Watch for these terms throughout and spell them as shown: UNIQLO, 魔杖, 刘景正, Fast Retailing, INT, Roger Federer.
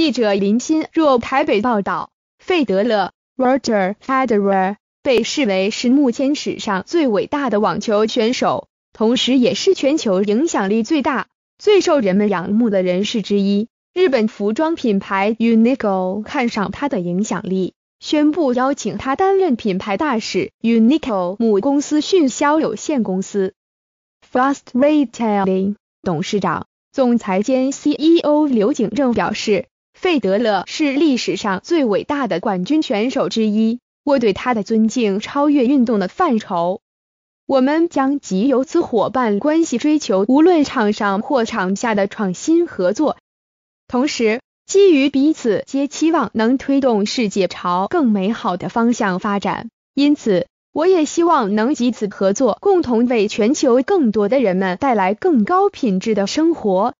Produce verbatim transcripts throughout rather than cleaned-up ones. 记者林昕若台北报道，费德勒 Roger Federer 被视为是目前史上最伟大的网球选手，同时也是全球影响力最大、最受人们仰慕的人士之一。日本服装品牌 U N I Q L O 看上他的影响力，宣布邀请他担任品牌大使。U N I Q L O 母公司迅销有限公司 Fast Retailing 董事长、总裁兼 C E O 刘景正表示，费德勒是历史上最伟大的冠军选手之一，我对他的尊敬超越运动的范畴。我们将藉由此伙伴关系追求无论场上或场下的创新合作，同时基于彼此皆期望能推动世界朝更美好的方向发展，因此我也希望能藉此合作共同为全球更多的人们带来更高品质的生活。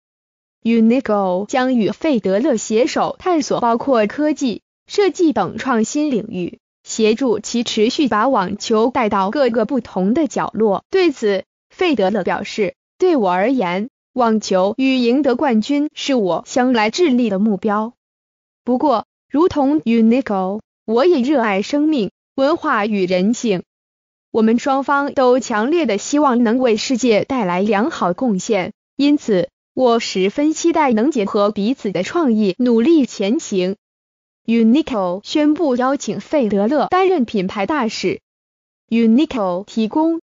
U N I Q L O 将与费德勒携手探索包括科技、设计等创新领域，协助其持续把网球带到各个不同的角落。对此，费德勒表示，对我而言，网球与赢得冠军是我向来致力的目标。不过，如同 U N I Q L O， 我也热爱生命、文化与人性。我们双方都强烈的希望能为世界带来良好贡献，因此我十分期待能结合彼此的创意努力前行。U N I Q L O 宣布邀请费德勒担任品牌大使。U N I Q L O 提供